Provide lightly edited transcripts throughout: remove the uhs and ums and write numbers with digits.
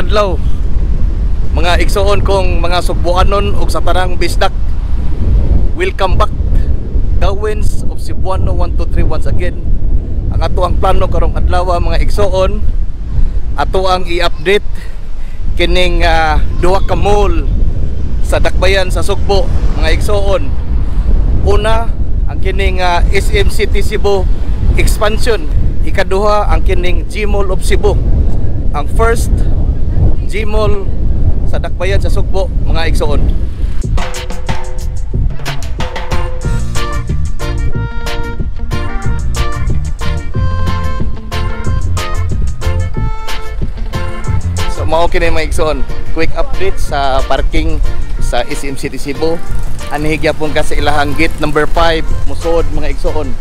adlaw mga igsoon kong mga Cebuanon ug sa tanang bisdak. Welcome back the winds of Cebuano 123 once again. Ang ato ang plano karong adlaw mga igsoon, ato ang i-update kining duha ka mall sa dakbayan sa Cebu mga igsoon. Una ang kining SM City Cebu expansion, ikaduha ang kining G-Mall of Cebu. Ang first G-Mall sa dakbayan sa Cebu mga igsoon. So mao kini mga igsoon, quick update sa parking sa SM City Cebu. Anihigya pong kasi ilahang gate number 5 musod mga igsoon.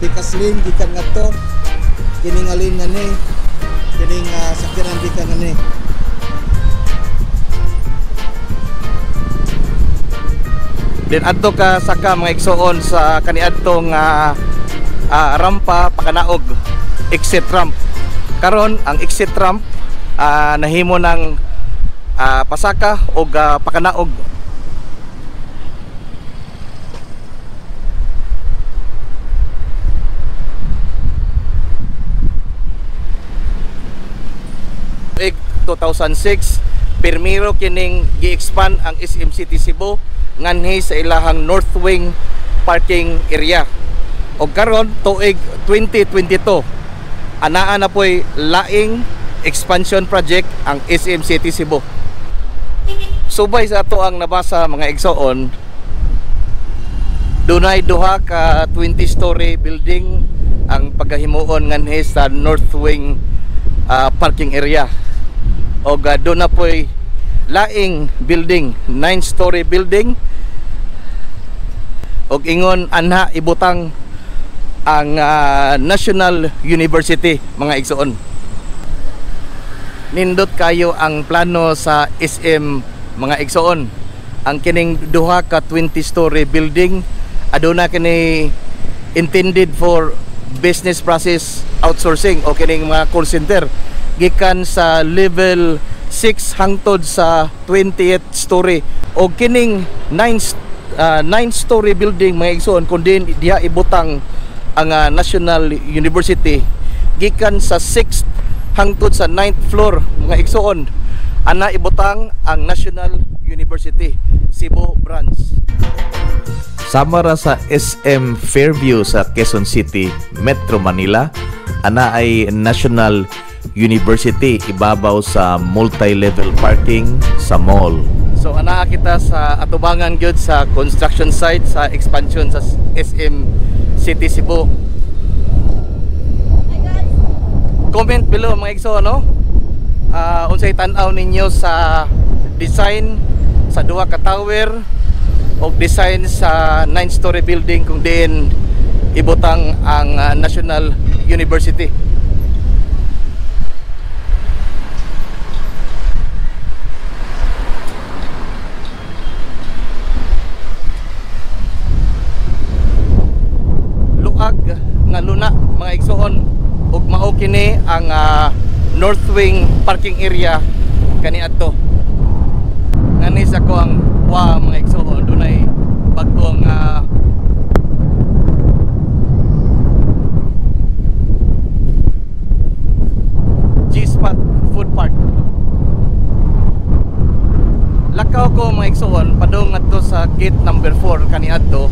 Tikaslim gikan ngadto kining alin na ni kining sakyanan gikan ni. Then adto ka saka mga igsoon sa kaniadtong rampa pakanaog exit ramp. Karon ang exit ramp nahimo ng pasaka o pakanaog. Ig 2006 pirmiro kining gi-expand ang SM City Cebu nganhi sa ilahang north wing parking area. Og karon tuig 2022 anaa na poy laing expansion project ang SM City Cebu. Subay sa ato ang nabasa mga igsoon, dunay duha ka 20-story building ang paghimuon nganhi sa north wing parking area. O doon na po'y laing building, 9-story building. O ingon anha ibutang ang National University mga igsoon. Nindot kayo ang plano sa SM mga igsoon. Ang kining duha ka 20-story building aduna kini intended for business process outsourcing o kining mga call center gikan sa level 6 hangtod sa 20th story o kining 9-story building mga igsoon kundi diha ibutang ang National University gikan sa 6th hangtod sa 9th floor mga igsoon. Ana ibutang ang National University Cebu branch. Sama ra sa SM Fairview sa Quezon City, Metro Manila, ana ay National University ibabaw sa multi-level parking sa mall. So ana kita sa atubangan gyud sa construction site sa expansion sa SM City Cebu. Comment below mga igsoon no. Unsay tan-aw ninyo sa design sa duha ka tower o design sa 9-story building kung diin ibutang ang National University. Luag nga luna mga igsoon ug mao kini ang north wing parking area kaniadto. Ngani sa ko ang wa mga igsoon dunay bag-ong G-Spot food park. Lakaw ko mga igsoon padung adto sa gate number 4 kaniadto.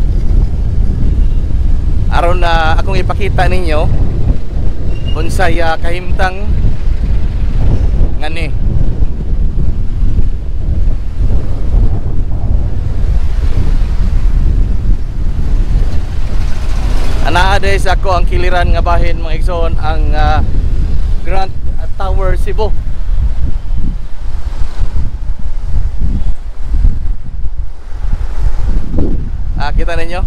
Aron na akong ipakita ninyo unsay kahimtang ngani. Anaa day sa ako ang kiliran nga bahin mga igsoon ang Grand Tower Cebu. Kita ninyo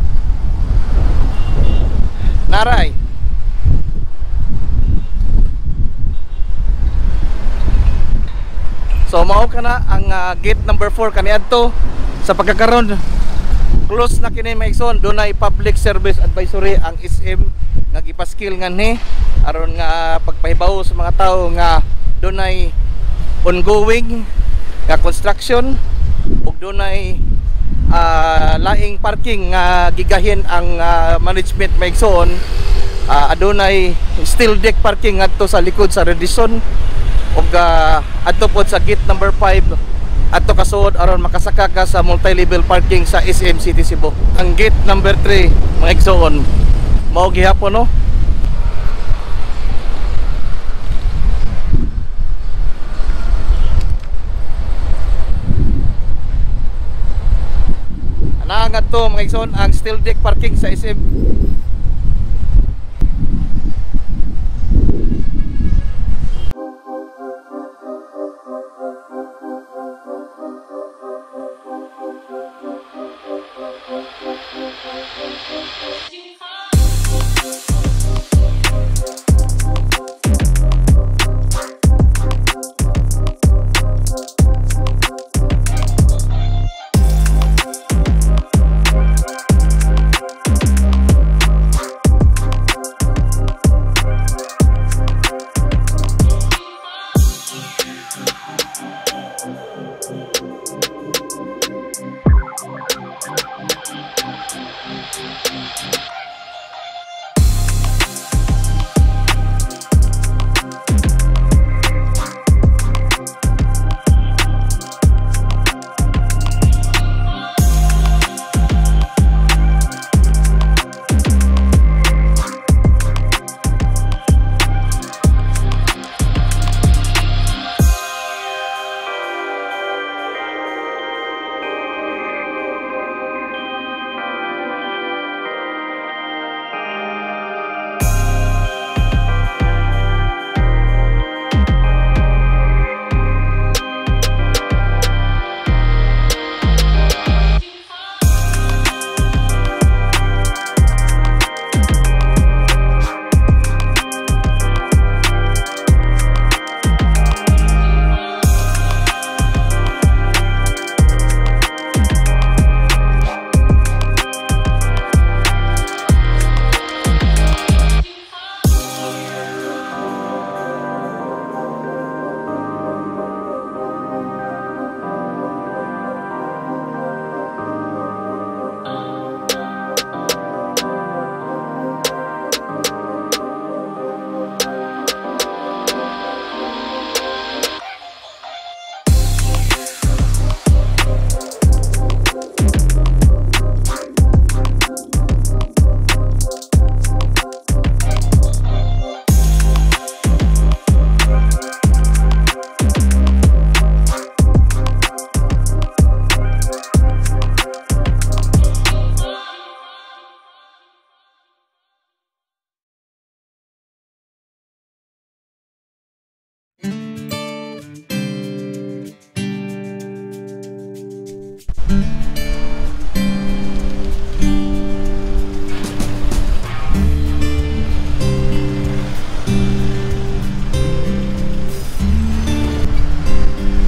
naray so mao kana ang gate number 4 kaniadto sa pagkakaron close na kini mga igsoon. Dunay public service advisory ang SM nagipaskil nga ni aron nga pagpahibaw sa mga tao nga dunay ongoing nga construction ug dunay laing parking nga gigahin ang management maigsoon. Adunay steel deck parking adto sa likod sa Redison ug adto pod sa gate number 5 adto kasod aron makasaka ka sa multi-level parking sa SM City Cebu. Ang gate number 3 mga igsoon mao gihapon no. Ana ngadto mga igsoon ang steel deck parking sa SM.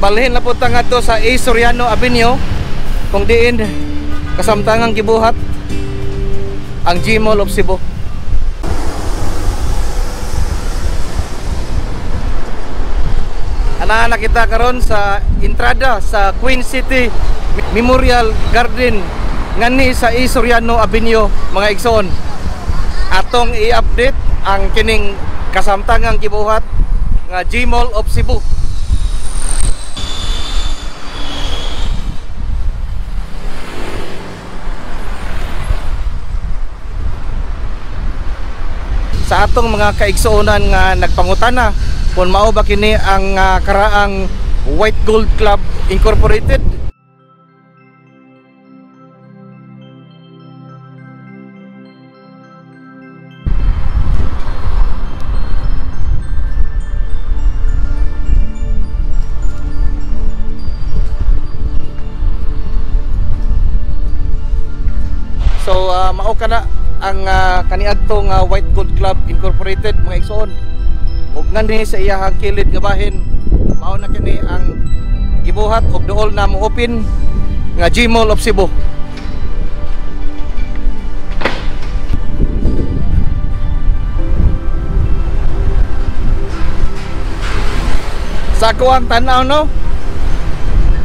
Balhin na punta nga to sa A. Soriano Avenue kung diin kasamtangang gibuhat ang G-Mall of Cebu. Ana nakita karon sa entrada sa Queen City Memorial Garden ngani sa A. Soriano Avenue mga igsoon. Atong i-update ang kining kasamtangang gibuhat nga G-Mall of Cebu. Sa atong mga kaigsoonan nga nagpangutana kung mao ba kini ang karaang White Gold Club Incorporated. So mao kana ang kaniadtong White Gold Club Incorporated mga igsoon. Ug ngani sa iyang kilid nga bahin mao na kini ang gibuhat og duol na mo-open nga G-Mall of Cebu. sa kuwang tanaw, no,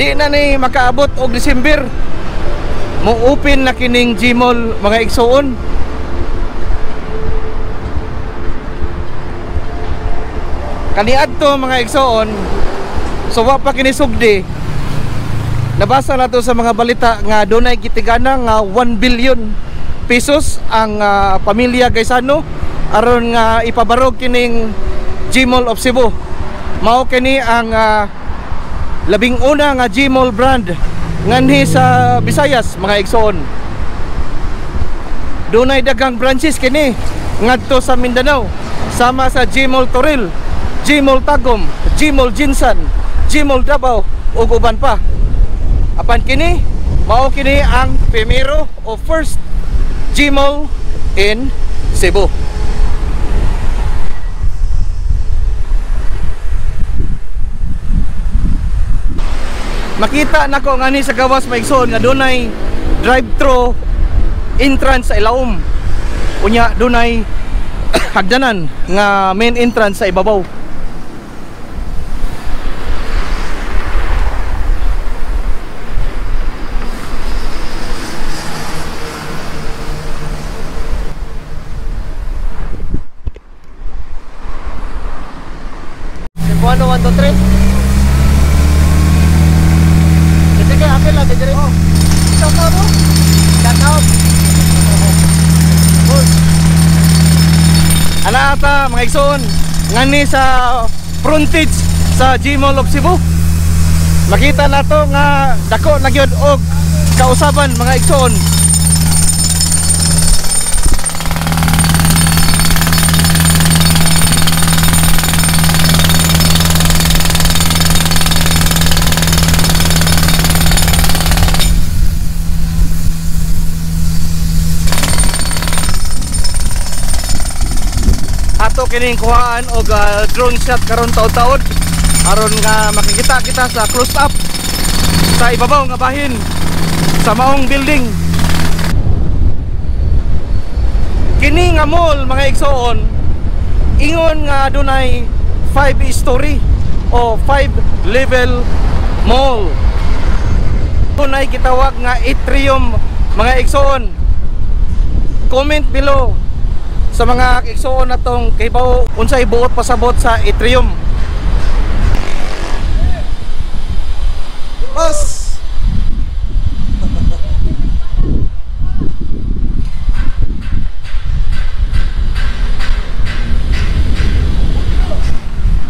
di na ni makaabot og December, muupin na kining G-Mall mga igsoon. Kaniadto mga igsoon, so wa pa kini sugdi. Nabasa nato sa mga balita nga dunay gitigana nga 1 billion pesos ang pamilya Gaisano aron nga ipabarog kining G-Mall of Cebu. Mao kini ang labing una nga G-Mall brand nganhi sa Visayas mga igsoon. Dunay daghang branches kini ngadto sa Mindanao, sama sa G-Mall Toril, G-Mall Tagum, G-Mall Jinsan, G-Mall Dabaw ug uban pa. Apan kini, mao kini ang primero o first G-Mall in Cebu. Makita nako ngani sa gawas maigsoon nga dunay drive-thru entrance sa ilaom. Unya dunay hagdanan nga main entrance sa ibabaw. Cebuano 123. Dito kay apel la dere. Oh. Tawabo. Tawab. Ana ata mga igsoon ngani sa frontage sa G-Mall of Cebu. Makita nato nga dako na gyud og kausaban mga igsoon. Kining kuhaan og drone shot karon taud-taud aron nga makikita kita sa close up sa ibabaw nga bahin sa maong building. Kini nga mall mga igsoon ingon nga dunay 5-story o 5-level mall. Dunay gitawag nga atrium mga igsoon. Comment below sa mga igsoon na tong kibaw unsay buot pasabot sa atrium. Boss!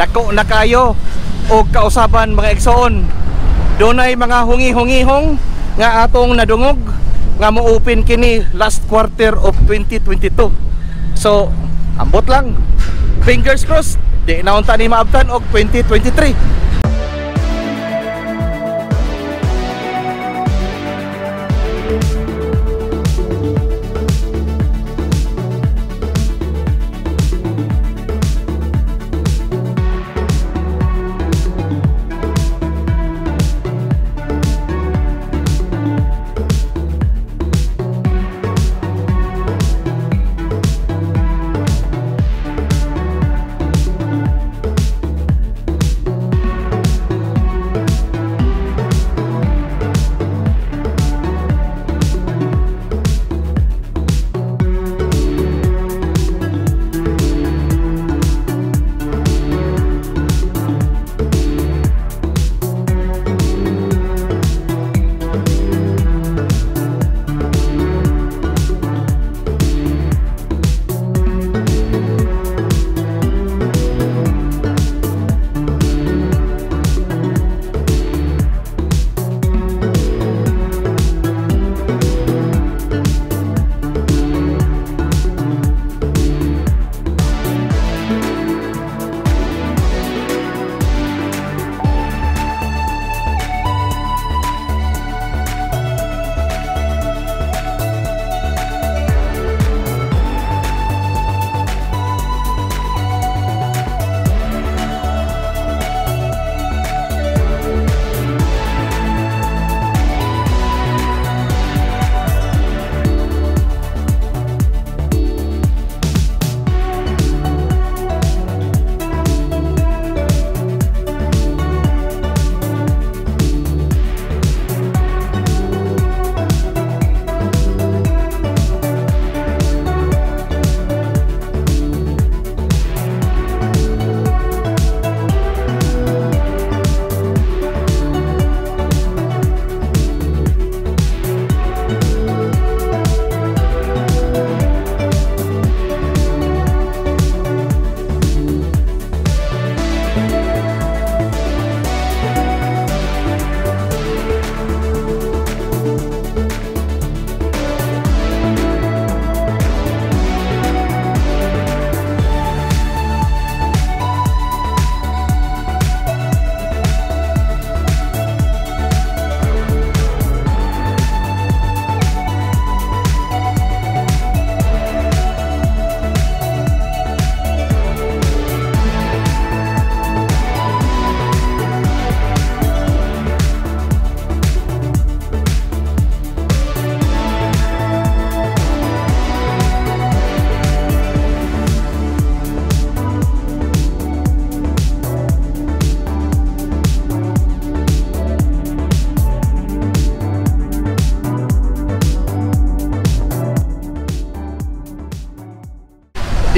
Dako na kayo o kausaban mga igsoon. Dunay mga hungi-hungihong nga atong nadungog nga muupin kini last quarter of 2022. So, ambot lang. Fingers crossed, di naunta ni maabtan og 2023.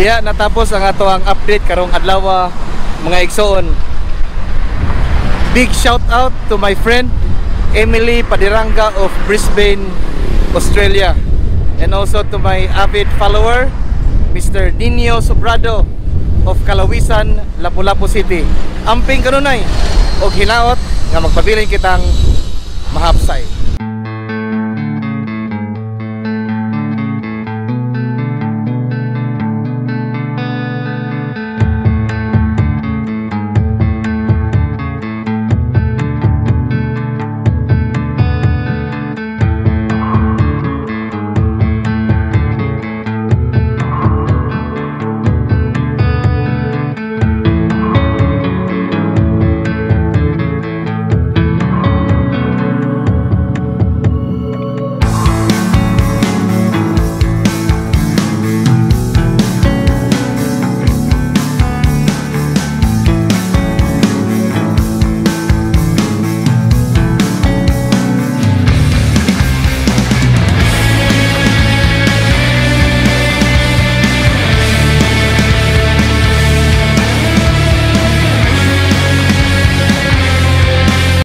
Diha natapos ang ato ang update karong adlaw mga igsoon. Big shout out to my friend Emily Padiranga of Brisbane, Australia, and also to my avid follower Mr. Dino Sobrado of Kalawisan, Lapu-Lapu City. Amping kanunay og hinaot nga magpabilin kitang mahapsay.